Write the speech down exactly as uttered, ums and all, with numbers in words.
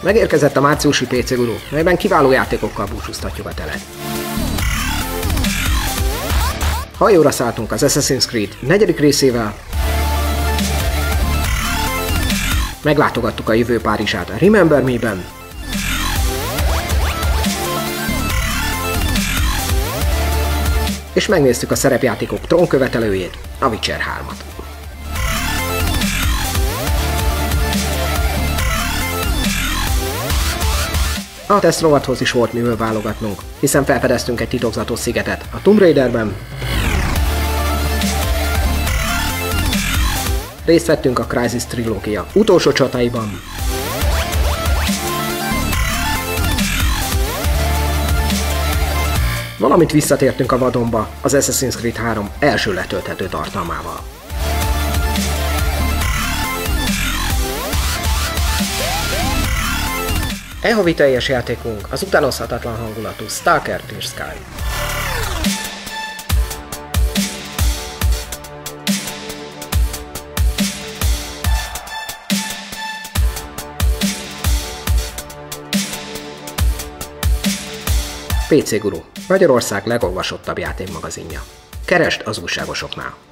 Megérkezett a márciusi pé cé Guru, melyben kiváló játékokkal búcsúztatjuk a telet. Hajóra szálltunk az Assassin's Creed negyedik részével, meglátogattuk a jövő Párizsát a Remember Me-ben, és megnéztük a szerepjátékok trónkövetelőjét, a Witcher hármat. A teszt rovathoz is volt miből válogatnunk, hiszen felfedeztünk egy titokzatos szigetet a Tomb Raiderben, részt vettünk a Crysis trilógia utolsó csataiban, valamint visszatértünk a vadonba az Assassin's Creed három első letölthető tartalmával. E havi teljes játékunk az utánozhatatlan hangulatú Stalker Clear Sky. pé cé Guru, Magyarország legolvasottabb játékmagazinja. Keresd az újságosoknál!